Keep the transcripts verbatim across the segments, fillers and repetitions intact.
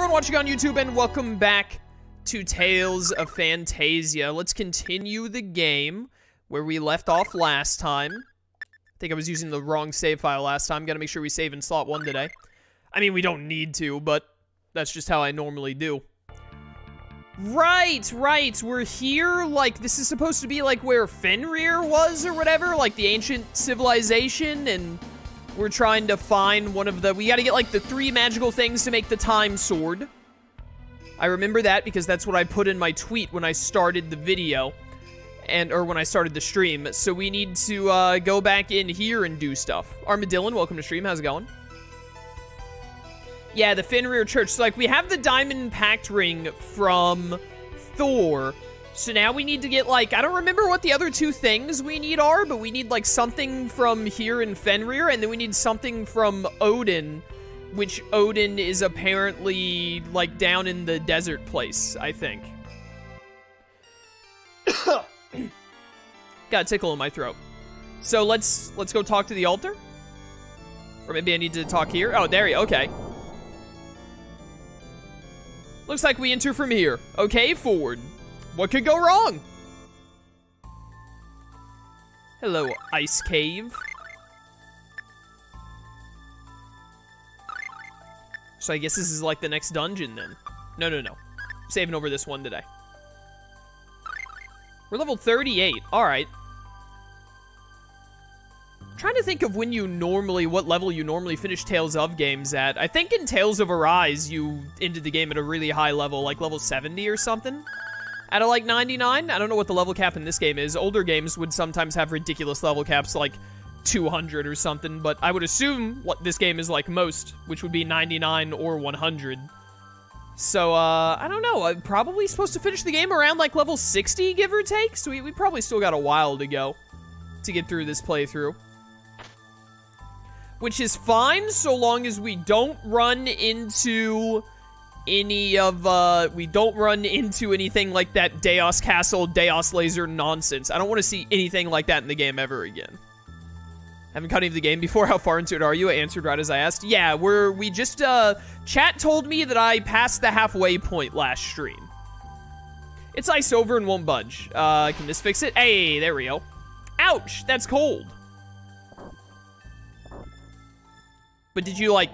everyone watching on YouTube, and welcome back to Tales of Phantasia. Let's continue the game where we left off last time. I think I was using the wrong save file last time. Gotta make sure we save in slot one today. I mean, we don't need to, but that's just how I normally do. Right, right, we're here. Like, this is supposed to be like where Fenrir was or whatever, like the ancient civilization, and we're trying to find one of the... We gotta get, like, the three magical things to make the time sword. I remember that because that's what I put in my tweet when I started the video. And, or when I started the stream. So we need to, uh, go back in here and do stuff. Armadillon, welcome to stream. How's it going? Yeah, the Fenrir Church. So, like, we have the Diamond Pact Ring from Thor. So now we need to get, like, I don't remember what the other two things we need are, but we need, like, something from here in Fenrir, and then we need something from Odin, which Odin is apparently, like, down in the desert place, I think. Got a tickle in my throat. So let's, let's go talk to the altar? Or maybe I need to talk here? Oh, there he, okay. Looks like we enter from here. Okay, forward. What could go wrong? Hello, ice cave. So I guess this is like the next dungeon then. No, no, no. I'm saving over this one today. We're level thirty-eight. All right. I'm trying to think of when you normally, what level you normally finish Tales of games at. I think in Tales of Arise, you ended the game at a really high level, like level seventy or something. Out of, like, ninety-nine? I don't know what the level cap in this game is. Older games would sometimes have ridiculous level caps, like two hundred or something, but I would assume what this game is like most, which would be ninety-nine or one hundred. So, uh, I don't know. I'm probably supposed to finish the game around, like, level sixty, give or take, so we, we probably still got a while to go to get through this playthrough. Which is fine, so long as we don't run into... any of, uh, we don't run into anything like that Dhaos Castle, Dhaos Laser nonsense. I don't want to see anything like that in the game ever again. I haven't cut any of the game before. How far into it are you? I answered right as I asked. Yeah, we're, we just, uh, chat told me that I passed the halfway point last stream. It's iced over and won't budge. Uh, can this fix it? Hey, there we go. Ouch, that's cold. But did you, like...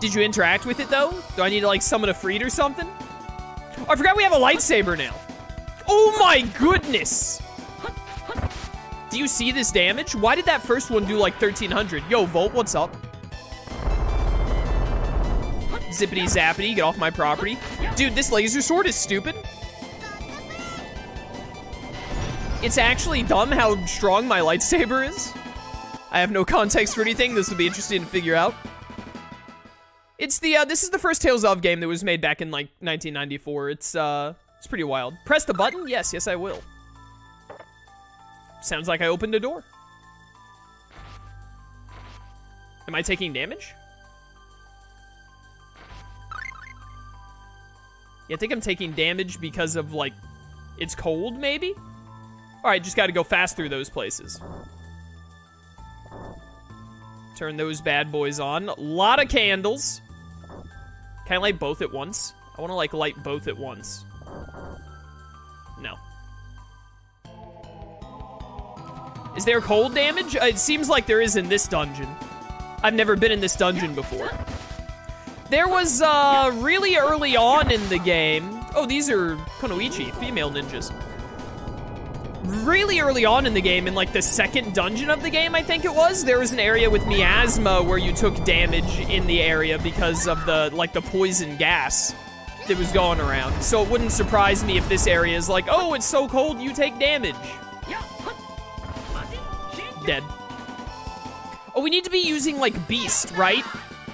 Did you interact with it, though? Do I need to, like, summon a Freed or something? Oh, I forgot we have a lightsaber now. Oh, my goodness. Do you see this damage? Why did that first one do, like, thirteen hundred? Yo, Volt, what's up? Zippity-zappity, get off my property. Dude, this laser sword is stupid. It's actually dumb how strong my lightsaber is. I have no context for anything. This will be interesting to figure out. It's the, uh, this is the first Tales of game that was made back in, like, nineteen ninety-four. It's, uh, it's pretty wild. Press the button? Yes, yes, I will. Sounds like I opened a door. Am I taking damage? Yeah, I think I'm taking damage because of, like, it's cold, maybe? Alright, just gotta go fast through those places. Turn those bad boys on. A lot of candles. Can I light both at once? I want to, like, light both at once. No. Is there cold damage? It seems like there is in this dungeon. I've never been in this dungeon before. There was, uh, really early on in the game... Oh, these are Kunoichi, female ninjas. Really early on in the game, in, like, the second dungeon of the game, I think it was, there was an area with Miasma where you took damage in the area because of the, like, the poison gas that was going around. So it wouldn't surprise me if this area is like, oh, it's so cold, you take damage. Dead. Oh, we need to be using, like, Beast, right?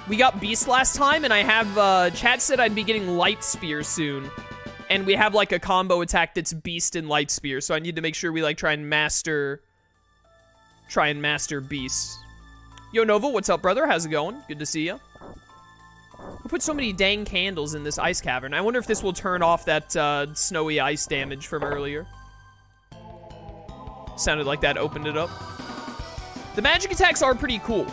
We got Beast last time, and I have, uh, chat said I'd be getting Light Spear soon. And we have, like, a combo attack that's Beast and Light Spear, so I need to make sure we, like, try and master... Try and master Beast. Yo, Nova, what's up, brother? How's it going? Good to see you. Who put so many dang candles in this ice cavern? I wonder if this will turn off that, uh, snowy ice damage from earlier. Sounded like that opened it up. The magic attacks are pretty cool.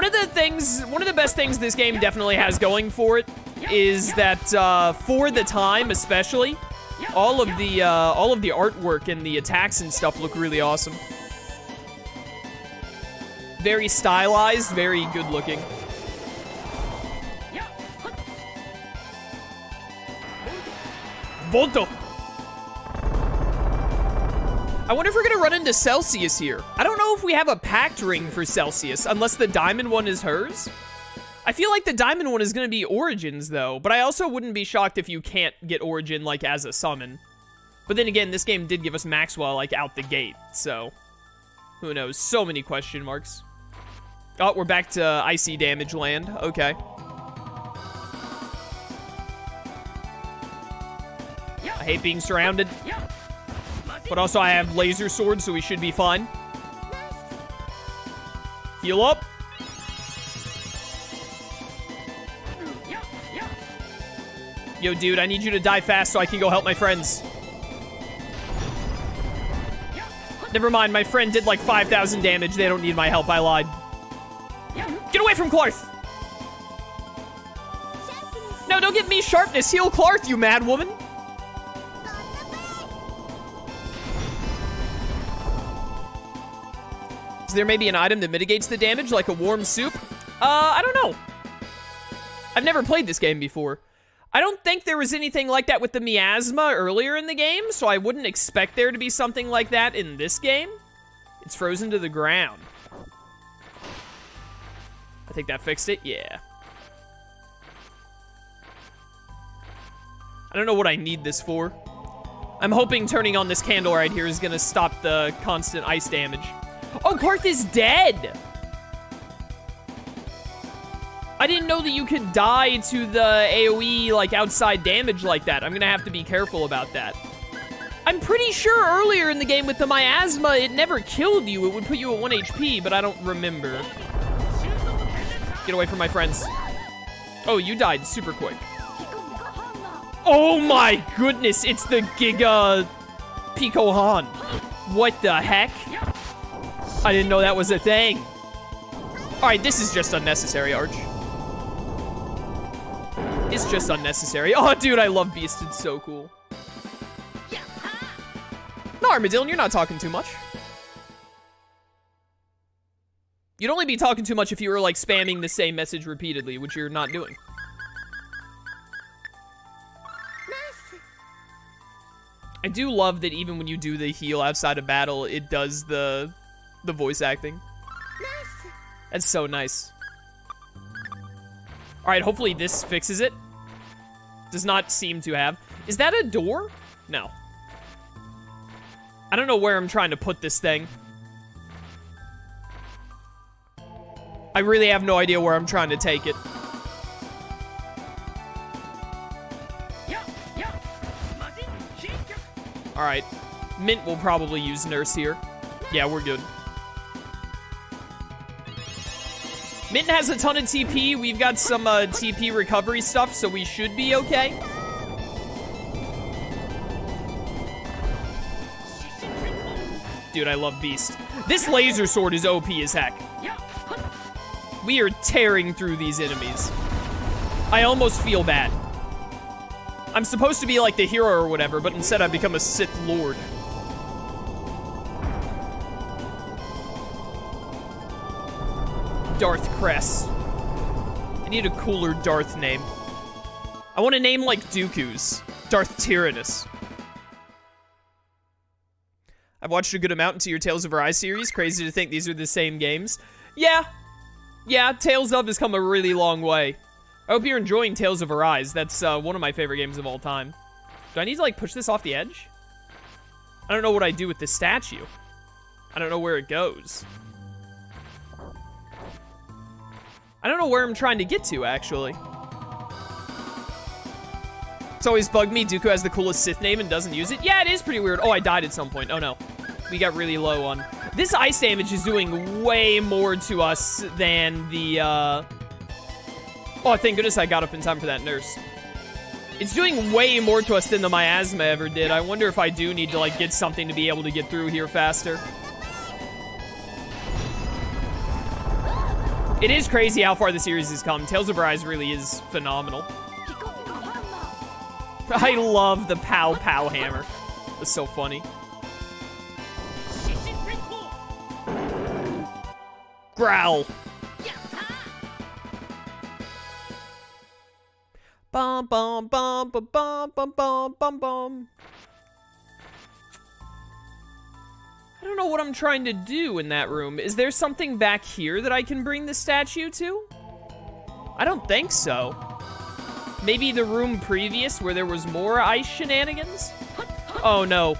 One of the things... One of the best things this game definitely has going for it is that uh, for the time, especially, all of the uh, all of the artwork and the attacks and stuff look really awesome. Very stylized, very good looking. Volto. I wonder if we're gonna run into Celsius here. I don't know if we have a pact ring for Celsius, unless the diamond one is hers. I feel like the diamond one is gonna be Origins though, but I also wouldn't be shocked if you can't get Origin like as a summon. But then again, this game did give us Maxwell like out the gate, so who knows? So many question marks. Oh, we're back to icy damage land. Okay. I hate being surrounded. But also I have laser sword, so we should be fine. Heal up. Yo, dude, I need you to die fast so I can go help my friends. Never mind, my friend did like five thousand damage. They don't need my help, I lied. Get away from Klarth! No, don't give me sharpness. Heal Klarth, you mad woman. Is there maybe an item that mitigates the damage, like a warm soup? Uh, I don't know. I've never played this game before. I don't think there was anything like that with the Miasma earlier in the game, so I wouldn't expect there to be something like that in this game. It's frozen to the ground. I think that fixed it, yeah. I don't know what I need this for. I'm hoping turning on this candle right here is gonna stop the constant ice damage. Oh, Klarth is dead! I didn't know that you could die to the AoE, like, outside damage like that. I'm gonna have to be careful about that. I'm pretty sure earlier in the game with the Miasma, it never killed you. It would put you at one H P, but I don't remember. Get away from my friends. Oh, you died super quick. Oh my goodness, it's the Giga Pico Han. What the heck? I didn't know that was a thing. All right, this is just unnecessary, Arch. It's just unnecessary. Oh, dude, I love Beast. It's so cool. No, Armadillion, you're not talking too much. You'd only be talking too much if you were, like, spamming the same message repeatedly, which you're not doing. I do love that even when you do the heal outside of battle, it does the... the voice acting. Nice. That's so nice. All right, hopefully this fixes it. Does not seem to have. Is that a door? No. I don't know where I'm trying to put this thing. I really have no idea where I'm trying to take it. All right. Mint will probably use Nurse here. Yeah, we're good. Mint has a ton of T P. We've got some uh, T P recovery stuff, so we should be okay. Dude, I love Beast. This laser sword is O P as heck. We are tearing through these enemies. I almost feel bad. I'm supposed to be like the hero or whatever, but instead I become a Sith Lord. Darth Cress. I need a cooler Darth name. I want a name like Dooku's. Darth Tyranus. I've watched a good amount into your Tales of Arise series. Crazy to think these are the same games. Yeah. Yeah, Tales of has come a really long way. I hope you're enjoying Tales of Arise. That's uh, one of my favorite games of all time. Do I need to, like, push this off the edge? I don't know what I do with this statue. I don't know where it goes. I don't know where I'm trying to get to, actually. It's always bugged me. Dooku has the coolest Sith name and doesn't use it. Yeah, it is pretty weird. Oh, I died at some point. Oh, no. We got really low on... This ice damage is doing way more to us than the... Uh... Oh, thank goodness I got up in time for that nurse. It's doing way more to us than the Miasma ever did. I wonder if I do need to, like, get something to be able to get through here faster. It is crazy how far the series has come. Tales of Arise really is phenomenal. I love the pow pow hammer. That's so funny. Growl. Bum bum bum bum bum bum bum bum bum. I don't know what I'm trying to do in that room. Is there something back here that I can bring the statue to? I don't think so. Maybe the room previous where there was more ice shenanigans? Oh no.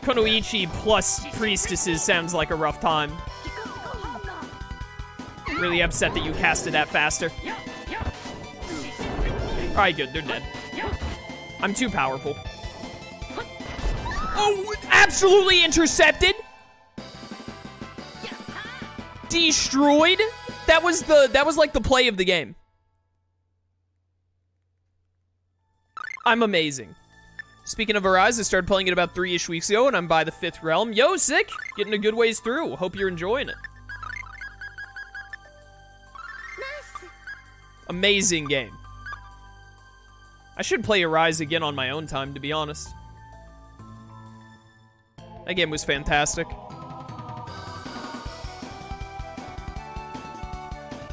Kunoichi plus priestesses sounds like a rough time. Really upset that you casted that faster. Alright, good, they're dead. I'm too powerful. Oh, absolutely intercepted! Destroyed? That was the, that was like the play of the game. I'm amazing. Speaking of Arise, I started playing it about three-ish weeks ago, and I'm by the fifth realm. Yo, sick! Getting a good ways through. Hope you're enjoying it. Nice. Amazing game. I should play Arise again on my own time, to be honest. That game was fantastic.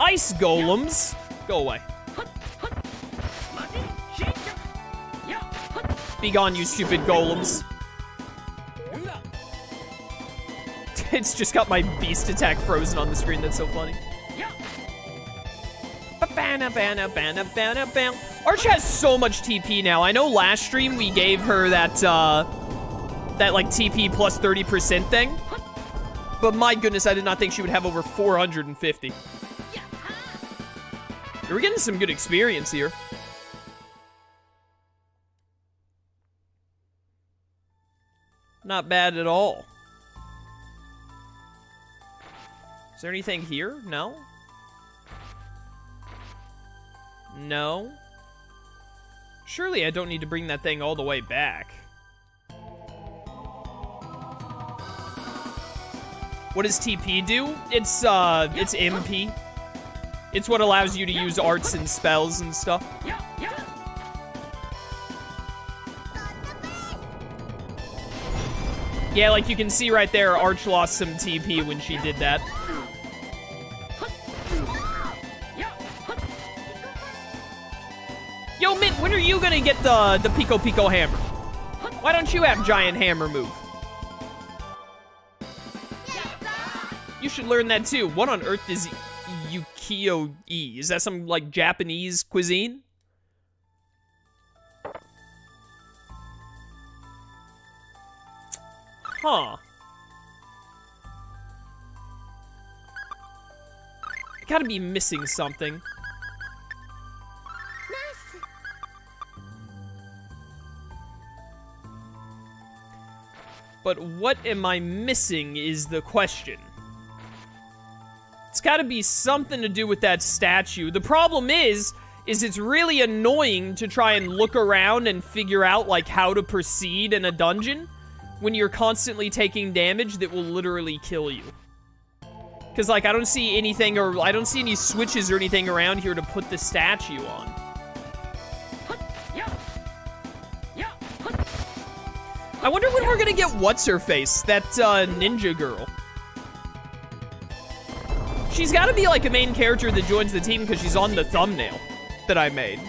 Ice golems! Go away. Be gone, you stupid golems. It's just got my beast attack frozen on the screen. That's so funny. Arch has so much T P now. I know last stream we gave her that, uh, that like T P plus thirty percent thing. But my goodness, I did not think she would have over four hundred fifty. We're getting some good experience here. Not bad at all. Is there anything here? No? No? Surely I don't need to bring that thing all the way back. What does T P do? It's, uh, it's M P. It's what allows you to use arts and spells and stuff. Yeah, like you can see right there, Arch lost some T P when she did that. Yo, Mint, when are you gonna get the, the Pico Pico hammer? Why don't you have giant hammer move? You should learn that too. What on earth is Yukio-e? Is that some, like, Japanese cuisine? Huh. I gotta be missing something. Nice. But what am I missing is the question. It's gotta be something to do with that statue. The problem is, is it's really annoying to try and look around and figure out, like, how to proceed in a dungeon. When you're constantly taking damage that will literally kill you. Because, like, I don't see anything, or I don't see any switches or anything around here to put the statue on. I wonder when we're gonna get What's-Her-Face, that, uh, ninja girl. She's gotta be, like, a main character that joins the team because she's on the thumbnail that I made.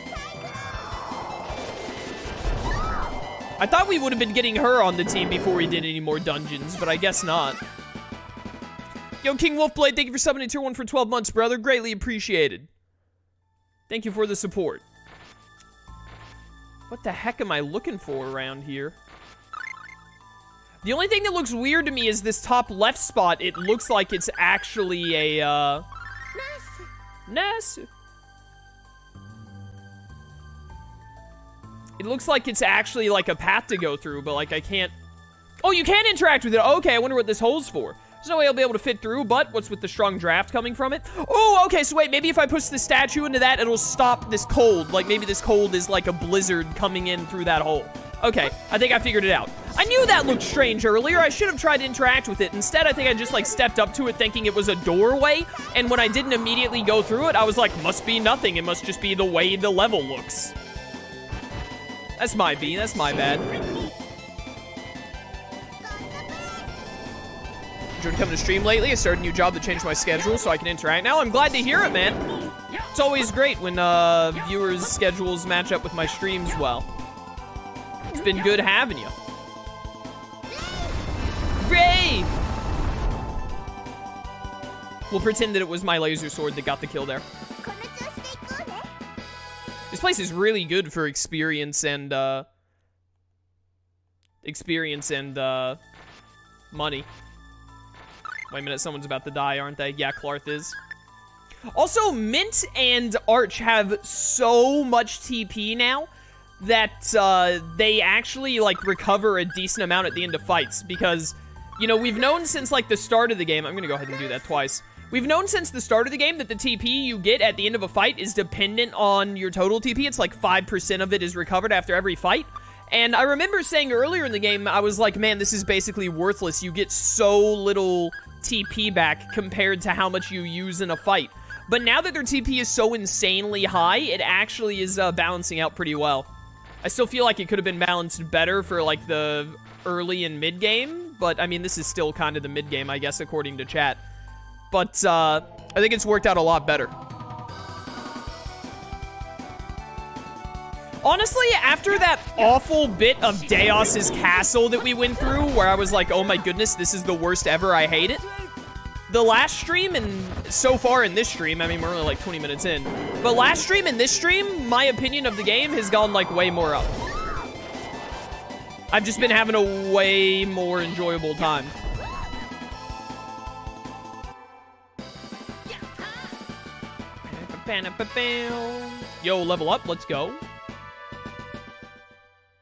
I thought we would have been getting her on the team before we did any more dungeons, but I guess not. Yo, King Wolfblade, thank you for subbing to tier one for twelve months, brother. Greatly appreciated. Thank you for the support. What the heck am I looking for around here? The only thing that looks weird to me is this top left spot. It looks like it's actually a, uh... Ness. Ness. It looks like it's actually, like, a path to go through, but, like, I can't... Oh, you can interact with it! Okay, I wonder what this hole's for. There's no way I'll be able to fit through, but what's with the strong draft coming from it? Oh, okay, so wait, maybe if I push the statue into that, it'll stop this cold. Like, maybe this cold is, like, a blizzard coming in through that hole. Okay, I think I figured it out. I knew that looked strange earlier. I should have tried to interact with it. Instead, I think I just, like, stepped up to it thinking it was a doorway, and when I didn't immediately go through it, I was like, must be nothing. It must just be the way the level looks. That's my B, that's my bad. Enjoyed coming to stream lately. I started a new job that changed my schedule so I can interact now. I'm glad to hear it, man. It's always great when uh, viewers' schedules match up with my streams well. It's been good having you. Ray! We'll pretend that it was my laser sword that got the kill there. This place is really good for experience and, uh... Experience and, uh... money. Wait a minute, someone's about to die, aren't they? Yeah, Klarth is. Also, Mint and Arch have so much T P now that, uh, they actually, like, recover a decent amount at the end of fights. Because, you know, we've known since, like, the start of the game... I'm gonna go ahead and do that twice. We've known since the start of the game that the T P you get at the end of a fight is dependent on your total T P. It's like five percent of it is recovered after every fight. And I remember saying earlier in the game, I was like, man, this is basically worthless. You get so little T P back compared to how much you use in a fight. But now that their T P is so insanely high, it actually is uh, balancing out pretty well. I still feel like it could have been balanced better for, like, the early and mid-game. But, I mean, this is still kind of the mid-game, I guess, according to chat. But, uh, I think it's worked out a lot better. Honestly, after that awful bit of Dhaos' castle that we went through, where I was like, oh my goodness, this is the worst ever, I hate it. The last stream, and so far in this stream, I mean, we're only like twenty minutes in. But last stream and this stream, my opinion of the game has gone, like, way more up. I've just been having a way more enjoyable time. Yo, level up. Let's go.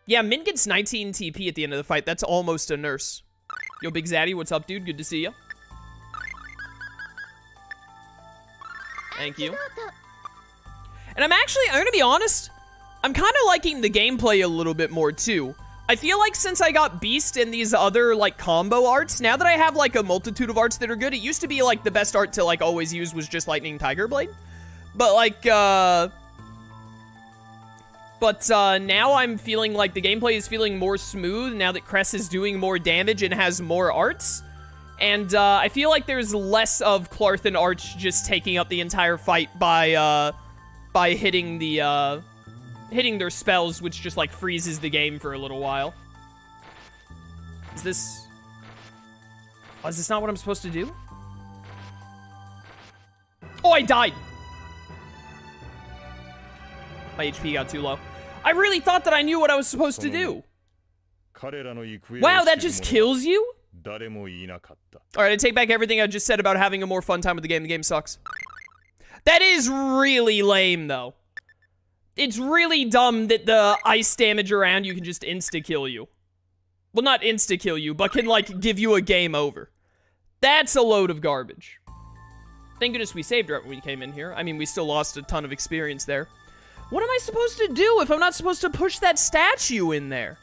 Yeah, Min gets nineteen T P at the end of the fight. That's almost a nurse. Yo, Big Zaddy. What's up, dude? Good to see you. Thank you. And I'm actually, I'm going to be honest, I'm kind of liking the gameplay a little bit more, too. I feel like since I got Beast and these other, like, combo arts, now that I have, like, a multitude of arts that are good, it used to be, like, the best art to, like, always use was just Lightning Tiger Blade. But, like, uh... But, uh, now I'm feeling like the gameplay is feeling more smooth now that Cress is doing more damage and has more arts. And, uh, I feel like there's less of Klarth and Arch just taking up the entire fight by, uh... by hitting the, uh... hitting their spells, which just, like, freezes the game for a little while. Is this... Oh, is this not what I'm supposed to do? Oh, I died! My H P got too low. I really thought that I knew what I was supposed to do. Wow, that just kills you? Alright, I take back everything I just said about having a more fun time with the game. The game sucks. That is really lame, though. It's really dumb that the ice damage around you can just insta-kill you. Well, not insta-kill you, but can, like, give you a game over. That's a load of garbage. Thank goodness we saved right when we came in here. I mean, we still lost a ton of experience there. What am I supposed to do if I'm not supposed to push that statue in there?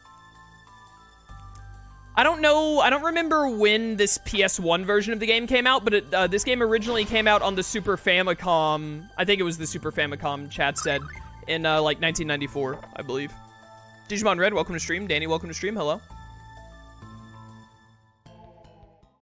I don't know. I don't remember when this P S one version of the game came out, but it, uh, this game originally came out on the Super Famicom. I think it was the Super Famicom, chat said, in, uh, like, nineteen ninety-four, I believe. Digimon Red, welcome to stream. Danny, welcome to stream. Hello.